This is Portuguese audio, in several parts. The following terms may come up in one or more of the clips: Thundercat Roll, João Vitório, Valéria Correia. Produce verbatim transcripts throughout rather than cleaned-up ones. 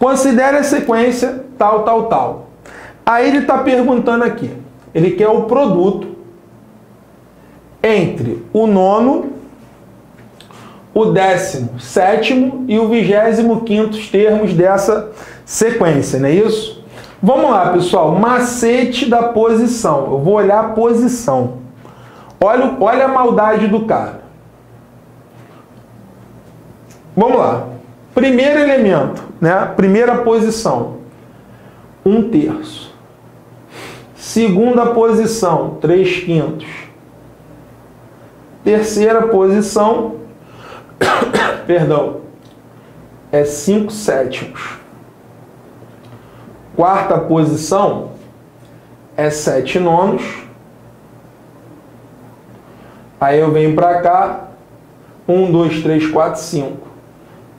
Considere a sequência tal, tal, tal. Aí ele está perguntando aqui. Ele quer o produto entre o nono, o décimo sétimo e o vigésimo quinto termos dessa sequência, não é isso? Vamos lá, pessoal. Macete da posição. Eu vou olhar a posição. Olha, olha a maldade do cara. Vamos lá. Primeiro elemento, né? Primeira posição, um terço. Segunda posição, três quintos. Terceira posição, perdão, é cinco sétimos. Quarta posição é sete nonos. Aí eu venho para cá, um, dois, três, quatro, cinco.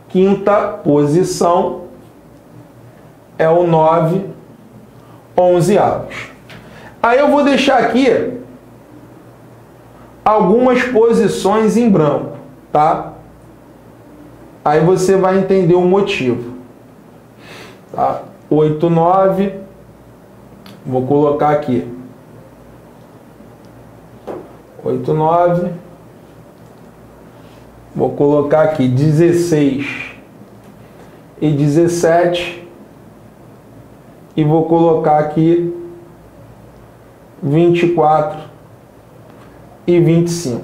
Quinta posição é o nove onzeavos. Aí eu vou deixar aqui algumas posições em branco, tá? Aí você vai entender o motivo. Tá? oito, nove. Vou colocar aqui. oito, nove. Vou colocar aqui dezesseis e dezessete. E vou colocar aqui vinte e quatro e vinte e cinco.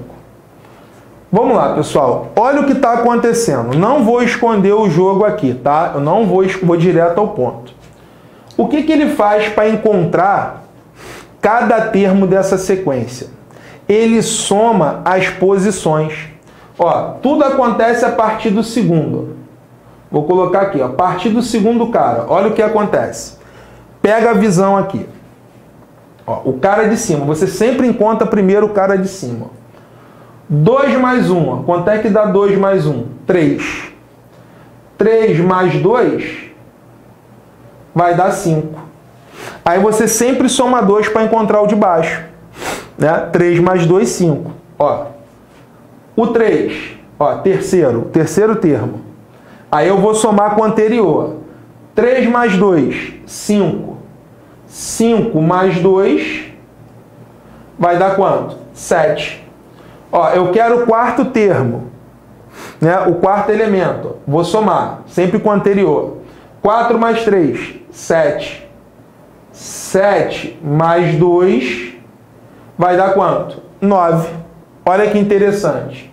Vamos lá, pessoal. Olha o que está acontecendo. Não vou esconder o jogo aqui, tá? Eu não vou, vou direto ao ponto. O que que ele faz para encontrar cada termo dessa sequência? Ele soma as posições. Ó, tudo acontece a partir do segundo. Vou colocar aqui, ó, a partir do segundo cara. Olha o que acontece. Pega a visão aqui. Ó, o cara de cima. Você sempre encontra primeiro o cara de cima. dois mais um. Quanto é que dá dois mais um? três. três mais dois vai dar cinco. Aí você sempre soma dois para encontrar o de baixo. Né? três mais dois, cinco. Ó. O três, ó, terceiro, terceiro termo. Aí eu vou somar com o anterior. três mais dois, cinco. cinco mais dois vai dar quanto? sete. Ó, eu quero o quarto termo, né? O quarto elemento. Vou somar, sempre com o anterior. quatro mais três, sete. sete mais dois vai dar quanto? nove. Olha que interessante.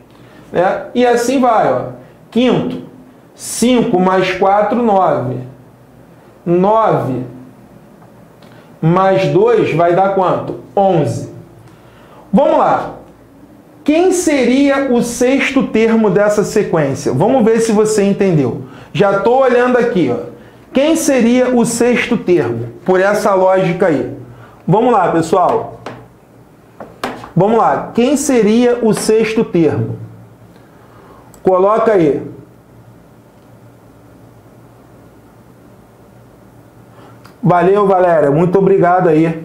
Né? E assim vai. Ó. Quinto, cinco mais quatro, nove. nove mais dois vai dar quanto? onze. Vamos lá. Quem seria o sexto termo dessa sequência? Vamos ver se você entendeu. Já estou olhando aqui. Ó. Quem seria o sexto termo? Por essa lógica aí. Vamos lá, pessoal. Vamos lá, quem seria o sexto termo? Coloca aí. Valeu, Valéria, muito obrigado aí.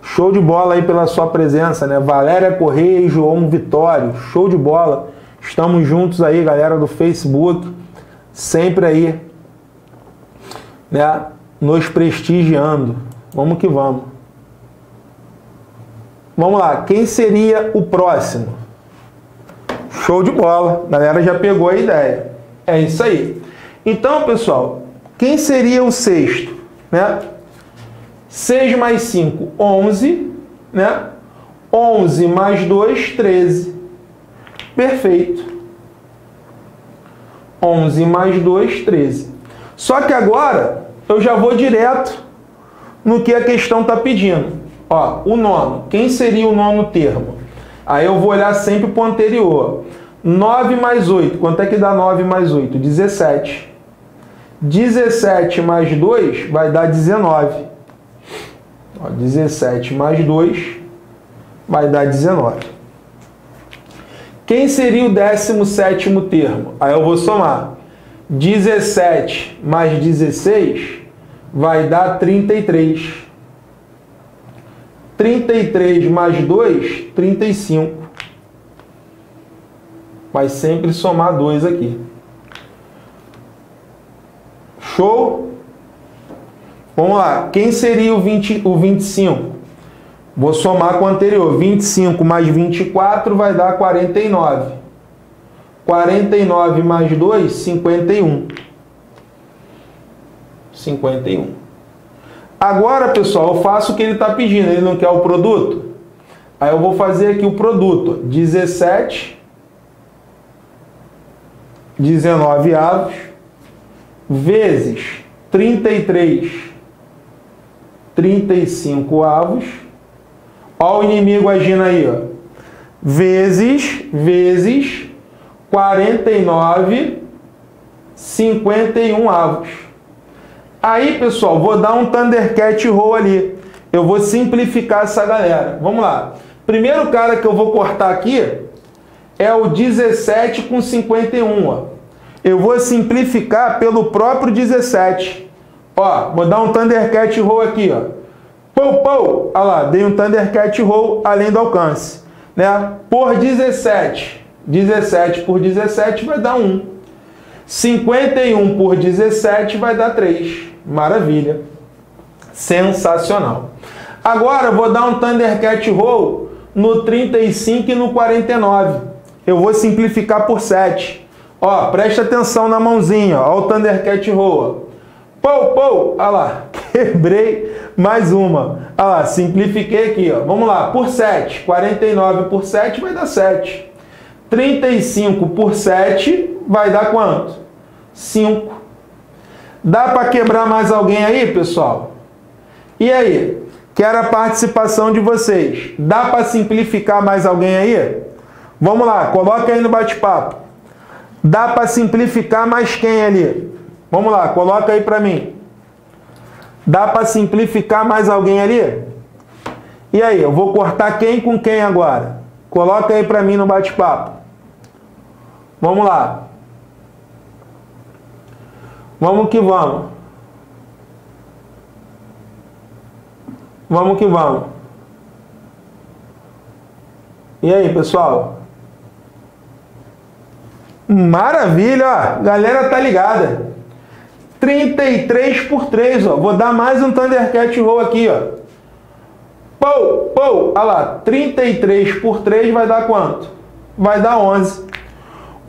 Show de bola aí pela sua presença, né? Valéria Correia e João Vitório, show de bola. Estamos juntos aí, galera do Facebook, sempre aí, né? Nos prestigiando. Vamos que vamos. Vamos lá, quem seria o próximo? Show de bola, a galera já pegou a ideia. É isso aí. Então, pessoal, quem seria o sexto? Né? seis mais cinco, onze. Né? onze mais dois, treze. Perfeito. onze mais dois, treze. Só que agora eu já vou direto no que a questão está pedindo. Ó, o nono. Quem seria o nono termo? Aí eu vou olhar sempre para o anterior. nove mais oito. Quanto é que dá nove mais oito? dezessete. dezessete mais dois vai dar dezenove. Ó, dezessete mais dois vai dar dezenove. Quem seria o décimo sétimo termo? Aí eu vou somar. dezessete mais dezesseis vai dar trinta e três. trinta e três mais dois, trinta e cinco. Vai sempre somar dois aqui. Show? Vamos lá. Quem seria o, vinte, o vinte e cinco? Vou somar com o anterior. vinte e cinco mais vinte e quatro vai dar quarenta e nove. quarenta e nove mais dois, cinquenta e um. cinquenta e um. Agora, pessoal, eu faço o que ele está pedindo. Ele não quer o produto? Aí eu vou fazer aqui o produto. dezessete. dezenove avos. Vezes trinta e três. trinta e cinco avos. Olha o inimigo agindo aí, ó. Vezes, vezes quarenta e nove, cinquenta e um avos. Aí, pessoal, vou dar um Thundercat Roll ali. Eu vou simplificar essa galera. Vamos lá. Primeiro cara que eu vou cortar aqui é o dezessete com cinquenta e um, ó. Eu vou simplificar pelo próprio dezessete. Ó, vou dar um Thundercat Roll aqui, ó. Pou, pou. Olha lá, dei um Thundercat Roll além do alcance, né? Por dezessete. dezessete por dezessete vai dar um. cinquenta e um por dezessete vai dar três. Maravilha. Sensacional. Agora eu vou dar um Thundercat Roll no trinta e cinco e no quarenta e nove. Eu vou simplificar por sete. Ó, presta atenção na mãozinha. Ó, o Thundercat Roll. Pou, pou. Olha lá. Quebrei mais uma. Olha lá. Simplifiquei aqui, ó. Vamos lá. Por sete. quarenta e nove por sete vai dar sete. trinta e cinco por sete vai dar quanto? cinco. Dá para quebrar mais alguém aí, pessoal? E aí? Quero a participação de vocês. Dá para simplificar mais alguém aí? Vamos lá, coloca aí no bate-papo. Dá para simplificar mais quem ali? Vamos lá, coloca aí para mim. Dá para simplificar mais alguém ali? E aí, eu vou cortar quem com quem agora? Coloca aí para mim no bate-papo. Vamos lá. Vamos que vamos. Vamos que vamos. E aí, pessoal? Maravilha, ó. Galera tá ligada. trinta e três por três, ó. Vou dar mais um Thundercat Roll aqui, ó. Pou, pou. Olha lá. trinta e três por três vai dar quanto? Vai dar onze.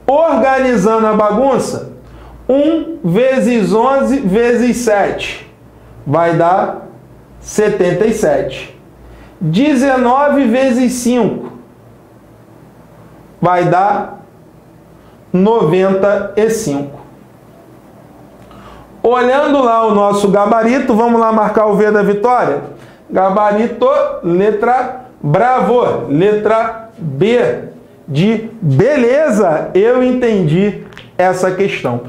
Organizando a bagunça, um vezes onze vezes sete vai dar setenta e sete. dezenove vezes cinco vai dar noventa e cinco. Olhando lá o nosso gabarito, vamos lá marcar o V da vitória? Gabarito, letra bravo, letra B de beleza. Eu entendi essa questão.